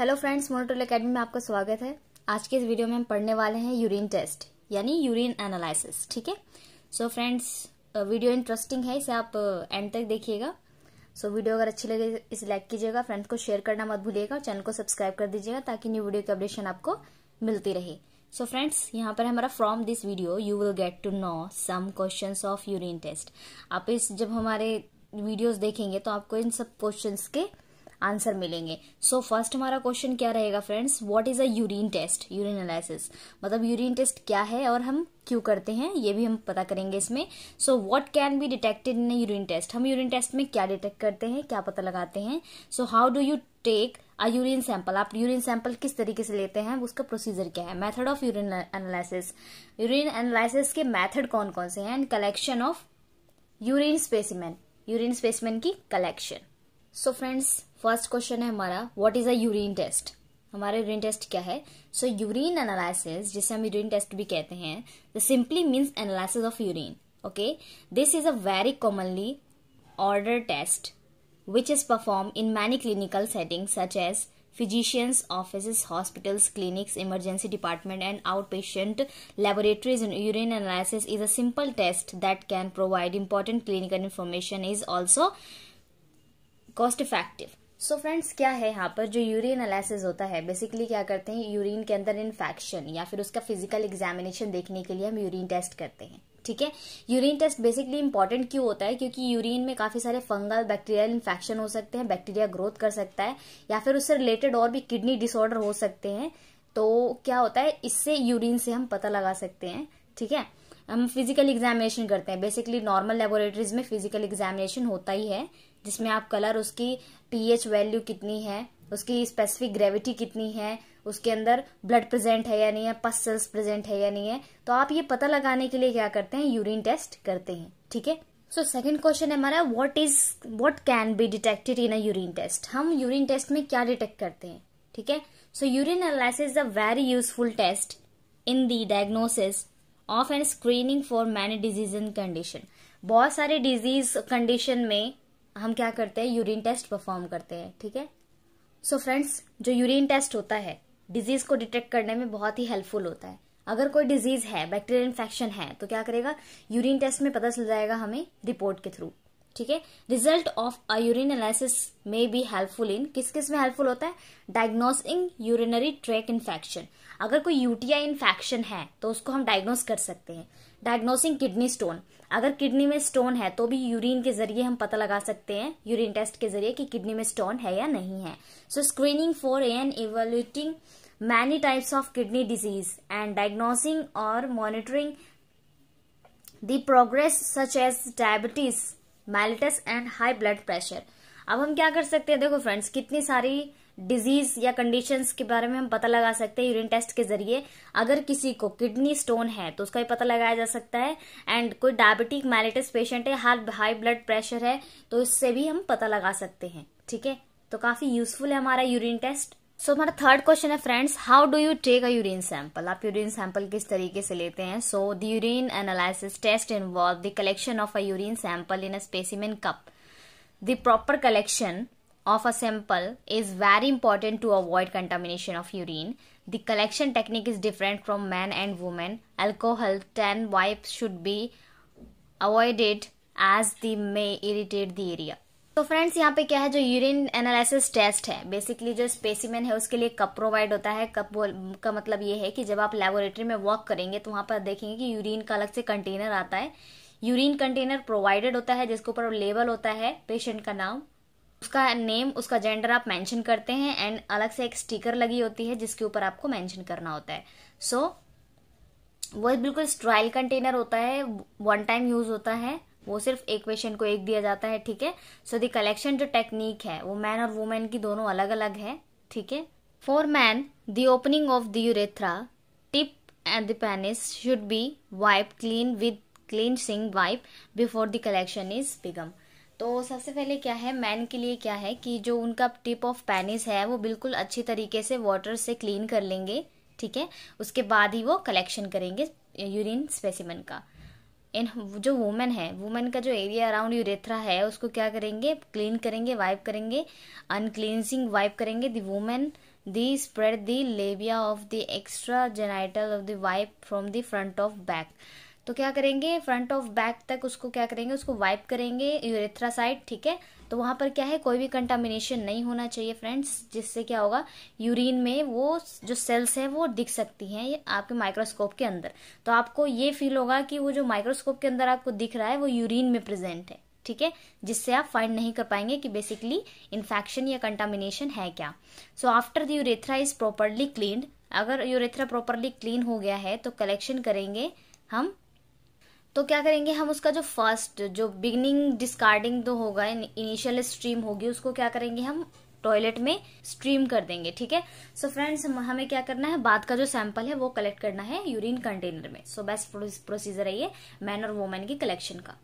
Hello friends, मोनोटोल academy में आपका स्वागत है। आज के इस वीडियो में हम पढ़ने वाले हैं यूरिन टेस्ट यानी यूरिन एनालिसिस। ठीक है, सो फ्रेंड्स वीडियो इंटरेस्टिंग है, इसे आप एंड तक देखिएगा। सो वीडियो अगर अच्छी लगे इसे लाइक कीजिएगा, फ्रेंड्स को शेयर करना मत भूलिएगा, चैनल को सब्सक्राइब कर दीजिएगा ताकि न्यू वीडियो की अपडेशन आपको मिलती रहे। सो फ्रेंड्स यहाँ पर हमारा from this video you will get to know some questions of urine test. आप इस जब हमारे वीडियोस देखेंगे तो आपको इन सब क्वेश्चंस के आंसर मिलेंगे। सो फर्स्ट हमारा क्वेश्चन क्या रहेगा friends, what is a urine test, urine analysis मतलब यूरिन टेस्ट क्या है और हम क्यों करते हैं ये भी हम पता करेंगे इसमें। So what can be detected in urine test, हम यूरिन टेस्ट में क्या डिटेक्ट करते हैं, क्या पता लगाते हैं। So how do you take a urine sample, आप यूरिन सैंपल किस तरीके से लेते हैं, उसका प्रोसीजर क्या है। मेथड ऑफ यूरिन एनालिसिस के मेथड कौन कौन से हैं, and collection of urine specimen की collection. So friends first question है हमारा what is a urine test, हमारा यूरिन टेस्ट क्या है। सो यूरिन एनालिसिस, जिसे हम यूरिन टेस्ट भी कहते हैं, the simply means analysis of urine. Okay, this is a very commonly order test which is performed in many clinical settings such as physicians' offices, hospitals, clinics, emergency department, and outpatient laboratories. Urine analysis is a simple test that can provide important clinical information. Is also cost effective. So friends क्या है यहाँ पर जो urine analysis होता है, basically क्या करते हैं यूरिन के अंदर इन्फेक्शन या फिर उसका फिजिकल एग्जामिनेशन देखने के लिए हम यूरिन टेस्ट करते हैं। ठीक है, यूरिन टेस्ट बेसिकली इंपॉर्टेंट क्यों होता है, क्योंकि यूरिन में काफी सारे फंगल बैक्टीरियल इन्फेक्शन हो सकते हैं, बैक्टीरिया ग्रोथ कर सकता है या फिर उससे रिलेटेड और भी किडनी डिसऑर्डर हो सकते हैं। तो क्या होता है इससे यूरिन से हम पता लगा सकते हैं। ठीक है, हम फिजिकल एग्जामिनेशन करते हैं, बेसिकली नॉर्मल लेबोरेटरीज में फिजिकल एग्जामिनेशन होता ही है, जिसमें आप कलर, उसकी पीएच वैल्यू कितनी है, उसकी स्पेसिफिक ग्रेविटी कितनी है, उसके अंदर ब्लड प्रेजेंट है या नहीं है, पस सेल्स प्रेजेंट है या नहीं है, तो आप ये पता लगाने के लिए क्या करते हैं यूरिन टेस्ट करते हैं। ठीक है, सो सेकंड क्वेश्चन है हमारा what can be detected in a urine test, हम यूरिन टेस्ट में क्या डिटेक्ट करते हैं। ठीक है, so urine analysis is a very useful test in the diagnosis of and screening for many disease and condition. बहुत सारे डिजीज कंडीशन में हम क्या करते हैं यूरिन टेस्ट परफॉर्म करते हैं। ठीक है, सो फ्रेंड्स जो यूरिन टेस्ट होता है डिजीज को डिटेक्ट करने में बहुत ही हेल्पफुल होता है। अगर कोई डिजीज है, बैक्टीरियल इन्फेक्शन है, तो क्या करेगा यूरिन टेस्ट में पता चल जाएगा हमें रिपोर्ट के थ्रू। ठीक है, result of a urine analysis में भी हेल्पफुल इन, किस किस में हेल्पफुल होता है, डायग्नोसिंग यूरिनरी ट्रैक इन्फेक्शन। अगर कोई यूटीआई इन्फेक्शन है तो उसको हम डायग्नोस कर सकते हैं। डायग्नोसिंग किडनी स्टोन, अगर किडनी में स्टोन है तो भी यूरिन के जरिए हम पता लगा सकते हैं यूरिन टेस्ट के जरिए कि किडनी में स्टोन है या नहीं है। So screening for and evaluating many types of kidney disease and diagnosing और monitoring the progress such as diabetes mellitus and high blood pressure. अब हम क्या कर सकते हैं, देखो फ्रेंड्स कितनी सारी डिजीज या कंडीशंस के बारे में हम पता लगा सकते हैं यूरिन टेस्ट के जरिए। अगर किसी को किडनी स्टोन है तो उसका भी पता लगाया जा सकता है, एंड कोई डायबिटिक मैलिटस पेशेंट है, हाई ब्लड प्रेशर है, तो इससे भी हम पता लगा सकते हैं। ठीक है, तो काफी यूजफुल है हमारा यूरिन टेस्ट। सो हमारा थर्ड क्वेश्चन है friends, how do you take a urine sample, आप यूरिन सैंपल किस तरीके से लेते हैं। So the urine analysis test involve the collection of a urine sample in a specimen cup. The proper collection of a sample is very important to avoid contamination of urine. The collection technique is different from men and women. Alcohol tan wipes should be avoided as they may irritate the area. तो friends यहाँ पे क्या है जो urine analysis test है, basically जो specimen है उसके लिए कप प्रोवाइड होता है। कप का मतलब ये है कि जब आप लेबोरेटरी में वर्क करेंगे तो वहां पर देखेंगे कि यूरिन का अलग से कंटेनर आता है, यूरिन कंटेनर प्रोवाइडेड होता है जिसके ऊपर लेबल होता है, पेशेंट का नाम, उसका नेम, उसका जेंडर आप मेंशन करते हैं, एंड अलग से एक स्टिकर लगी होती है जिसके ऊपर आपको मेंशन करना होता है। सो वो बिल्कुल स्ट्राइल कंटेनर होता है, वन टाइम यूज होता है, वो सिर्फ एक पेशेंट को एक दिया जाता है। ठीक है, सो द कलेक्शन जो टेक्निक है वो मैन और वुमेन की दोनों अलग अलग है। ठीक है, for man the opening of the urethra tip and the penis should be wipe clean with cleansing wipe before the collection is begun. तो सबसे पहले क्या है मैन के लिए क्या है कि जो उनका टिप ऑफ पेनिस है वो बिल्कुल अच्छी तरीके से वाटर से क्लीन कर लेंगे। ठीक है, उसके बाद ही वो कलेक्शन करेंगे यूरिन स्पेसिमेन का। जो वुमेन है, वुमेन का जो एरिया अराउंड यूरेथ्रा है उसको क्या करेंगे क्लीन करेंगे, वाइप करेंगे, अनक्लींसिंग वाइप करेंगे। The women These spread the labia of the extra genital of the wipe from the front of back. तो क्या करेंगे, फ्रंट ऑफ बैक तक उसको क्या करेंगे, उसको वाइप करेंगे यूरेथ्रा साइड, ठीक है। तो वहाँ पर क्या है, कोई भी कंटामिनेशन नहीं होना चाहिए फ्रेंड्स, जिससे क्या होगा, यूरिन में वो जो सेल्स हैं वो दिख सकती हैं आपके माइक्रोस्कोप के अंदर। तो आपको ये फील होगा कि वो जो माइक्रोस्कोप के अंदर आपको दिख रहा है वो यूरिन में प्रेजेंट है, ठीक है, जिससे आप फाइंड नहीं कर पाएंगे कि बेसिकली इन्फेक्शन या कंटामिनेशन है क्या। So after the urethra is properly cleaned, अगर यूरेथ्रा प्रॉपरली क्लीन हो गया है तो कलेक्शन करेंगे हम। तो क्या करेंगे हम, उसका जो फर्स्ट जो बिगनिंग डिस्कार्डिंग तो होगा, इनिशियल स्ट्रीम होगी, उसको क्या करेंगे हम टॉयलेट में स्ट्रीम कर देंगे, ठीक है। सो फ्रेंड्स हमें क्या करना है, बाद का जो सैंपल है वो कलेक्ट करना है यूरिन कंटेनर में। सो बेस्ट प्रोसीजर है ये मैन और वुमेन की कलेक्शन का।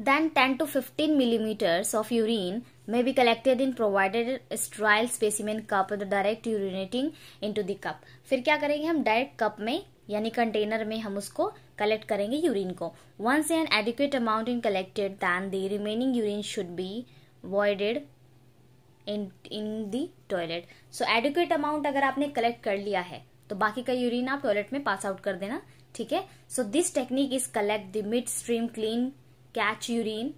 Then 10 to 15 millimeters of urine may be collected in provided sterile specimen cup with direct urinating into the cup. फिर क्या करेंगे हम, डायरेक्ट कप में यानी कंटेनर में हम उसको कलेक्ट करेंगे यूरिन को। Once an adequate amount in collected then the remaining urine should be voided in the toilet. So adequate amount अगर आपने कलेक्ट कर लिया है तो बाकी का यूरिन आप टॉयलेट में पास आउट कर देना, ठीक है। So this technique is collect the mid stream clean catch urine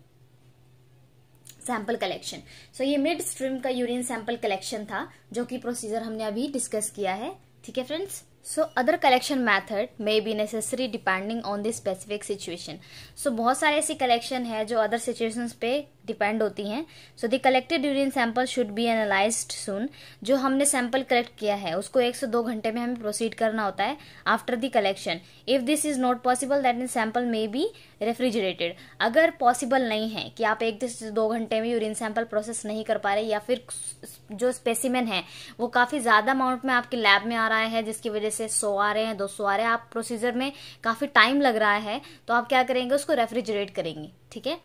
sample collection. So ये मिड स्ट्रीम का यूरिन सैंपल कलेक्शन था, जो कि प्रोसीजर हमने अभी डिस्कस किया है, ठीक है friends. So other collection method may be necessary depending on the specific situation. So बहुत सारे ऐसी कलेक्शन है जो अदर सिचुएशंस पे डिपेंड होती हैं। So the collected urine sample should be analysed soon. जो हमने सैंपल कलेक्ट किया है उसको 1 से 2 घंटे में हमें प्रोसीड करना होता है after the collection. If this is not possible that mean sample may be refrigerated. अगर पॉसिबल नहीं है कि आप 1 से 2 घंटे में यूरिन सैंपल प्रोसेस नहीं कर पा रहे, या फिर जो स्पेसिमेन है वो काफ़ी ज़्यादा अमाउंट में आपके लैब में आ रहा है जिसकी वजह से 100 आ रहे हैं, 200 आ रहे हैं, आप प्रोसीजर में काफ़ी टाइम लग रहा है, तो आप क्या करेंगे, उसको रेफ्रिजरेट करेंगे, ठीक है।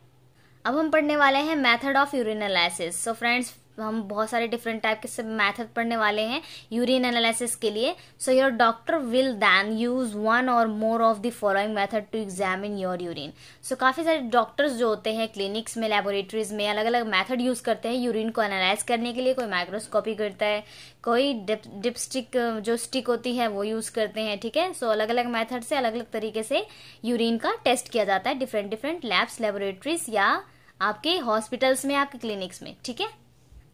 अब हम पढ़ने वाले हैं method of urinalysis. So friends हम बहुत सारे डिफरेंट टाइप के सब मैथड पढ़ने वाले हैं यूरिन एनालिसिस के लिए। So your doctor will then use one or more of the following method to examine your urine. So काफ़ी सारे डॉक्टर्स जो होते हैं क्लिनिक्स में, लेबोरेटरीज में अलग अलग मैथड यूज़ करते हैं यूरिन को एनालाइज करने के लिए। कोई माइक्रोस्कोपी करता है, कोई डिपस्टिक जो स्टिक होती है वो यूज़ करते हैं, ठीक है। सो अलग अलग मैथड से अलग अलग तरीके से यूरिन का टेस्ट किया जाता है डिफरेंट लैब्स, लेबोरेटरीज या आपके हॉस्पिटल्स में, आपके क्लिनिक्स में, ठीक है।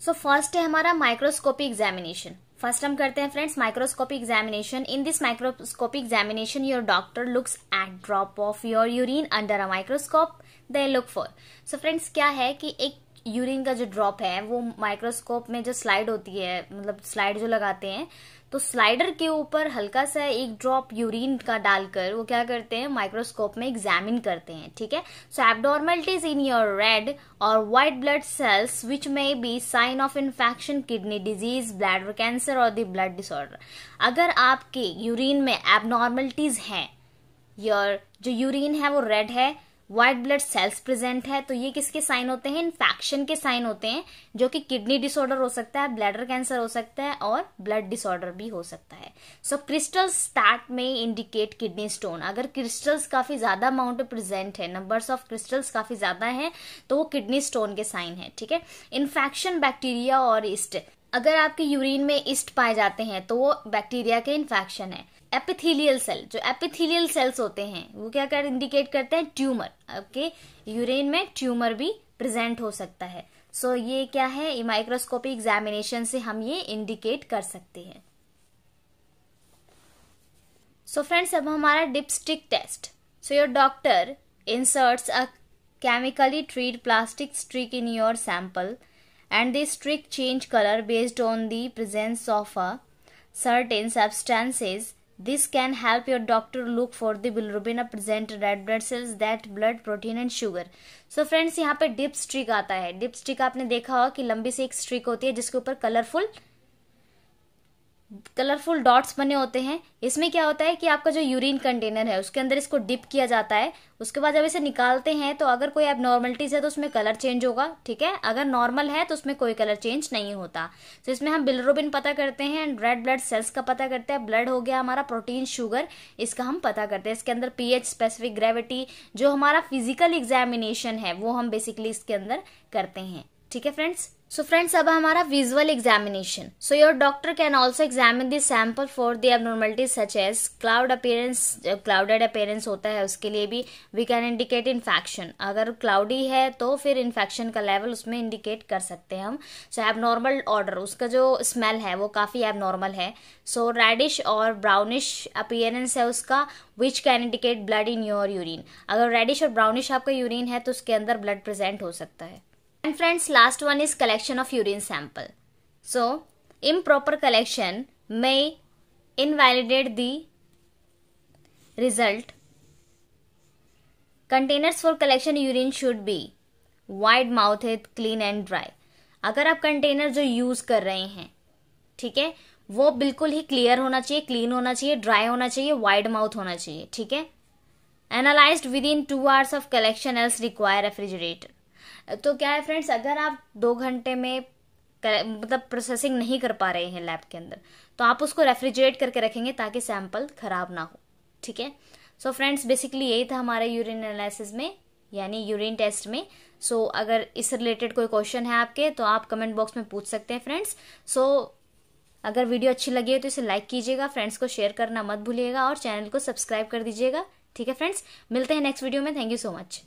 सो फर्स्ट है हमारा माइक्रोस्कोपी एग्जामिनेशन। फर्स्ट हम करते हैं friends microscopy examination. In this microscopy examination your doctor looks at drop of your urine under a microscope they look for. So friends क्या है कि एक यूरिन का जो ड्रॉप है वो माइक्रोस्कोप में जो स्लाइड होती है, मतलब स्लाइड जो लगाते हैं, तो स्लाइडर के ऊपर हल्का सा एक ड्रॉप यूरिन का डालकर वो क्या करते हैं, माइक्रोस्कोप में एग्जामिन करते हैं, ठीक है। So abnormalities in your red or white blood cells which may be sign of infection, kidney disease, bladder cancer or the blood disorder. अगर आपके यूरिन में एबनॉर्मलिटीज हैं, योर जो यूरिन है वो रेड है, व्हाइट ब्लड सेल्स प्रेजेंट है, तो ये किसके साइन होते हैं, इन्फेक्शन के साइन होते हैं, जो कि किडनी डिसऑर्डर हो सकता है, ब्लैडर कैंसर हो सकता है और ब्लड डिसऑर्डर भी हो सकता है। So crystals that may indicate kidney stone. अगर क्रिस्टल्स काफी ज्यादा अमाउंट में प्रेजेंट है, नंबर्स ऑफ क्रिस्टल्स काफी ज्यादा है, तो वो किडनी स्टोन के साइन है, ठीक है। इन्फेक्शन बैक्टीरिया और ईस्ट। अगर आपके यूरिन में ईस्ट पाए जाते हैं तो वो बैक्टीरिया के इन्फेक्शन है। एपिथेलियल सेल, जो एपिथेलियल सेल्स होते हैं वो क्या कर इंडिकेट करते हैं, ट्यूमर। आपके यूरिन में ट्यूमर भी प्रेजेंट हो सकता है। सो ये क्या है, माइक्रोस्कोपी एग्जामिनेशन से हम ये इंडिकेट कर सकते हैं। सो फ्रेंड्स अब हमारा dipstick test. So your doctor inserts a chemically treat plastic streak in your sample and the streak change color based on the presence of a certain substances. This can help your doctor look for the bilirubin present red blood cells, that blood protein and sugar. So friends यहाँ पे dip streak आता है। Dip streak आपने देखा होगा कि लंबी सी एक streak होती है जिसके ऊपर कलरफुल डॉट्स बने होते हैं। इसमें क्या होता है कि आपका जो यूरिन कंटेनर है उसके अंदर इसको डिप किया जाता है, उसके बाद जब इसे निकालते हैं तो अगर कोई एबनॉर्मलिटीज है तो उसमें कलर चेंज होगा, ठीक है। अगर नॉर्मल है तो उसमें कोई कलर चेंज नहीं होता। तो इसमें हम बिलिरुबिन पता करते हैं एंड रेड ब्लड सेल्स का पता करते हैं। ब्लड हो गया हमारा, प्रोटीन, शुगर इसका हम पता करते हैं। इसके अंदर pH, स्पेसिफिक ग्रेविटी, जो हमारा फिजिकल एग्जामिनेशन है वो हम बेसिकली इसके अंदर करते हैं, ठीक है फ्रेंड्स। सो फ्रेंड्स अब हमारा visual examination. So your doctor can also examine this sample for the abnormalities such as cloud appearance, clouded appearance होता है उसके लिए भी वी कैन इंडिकेट इन्फेक्शन। अगर क्लाउडी है तो फिर इन्फेक्शन का लेवल उसमें इंडिकेट कर सकते हैं हम। सो एबनॉर्मल ऑर्डर, उसका जो स्मेल है वो काफ़ी एबनॉर्मल है। सो रेडिश और ब्राउनिश अपीयरेंस है उसका, which can indicate blood in your urine. अगर रेडिश और ब्राउनिश आपका यूरिन है तो उसके अंदर ब्लड प्रेजेंट हो सकता है। And friends, last one is collection of urine sample. So, improper collection may invalidate the result. Containers for collection urine should be wide mouthed, clean and dry. अगर आप कंटेनर जो यूज कर रहे हैं, ठीक है, वो बिल्कुल ही क्लियर होना चाहिए, क्लीन होना चाहिए, ड्राई होना चाहिए, वाइड माउथ होना चाहिए, ठीक है। Analyzed within 2 hours of collection, else require refrigerator. तो क्या है फ्रेंड्स, अगर आप 2 घंटे में मतलब प्रोसेसिंग नहीं कर पा रहे हैं लैब के अंदर, तो आप उसको रेफ्रिजरेट करके रखेंगे ताकि सैंपल खराब ना हो, ठीक है। सो फ्रेंड्स बेसिकली यही था हमारे यूरिन एनालिसिस में, यानी यूरिन टेस्ट में। सो अगर इस रिलेटेड कोई क्वेश्चन है आपके तो आप कमेंट बॉक्स में पूछ सकते हैं फ्रेंड्स। सो अगर वीडियो अच्छी लगी हो तो इसे लाइक कीजिएगा, फ्रेंड्स को शेयर करना मत भूलिएगा और चैनल को सब्सक्राइब कर दीजिएगा, ठीक है फ्रेंड्स। मिलते हैं नेक्स्ट वीडियो में, थैंक यू सो मच।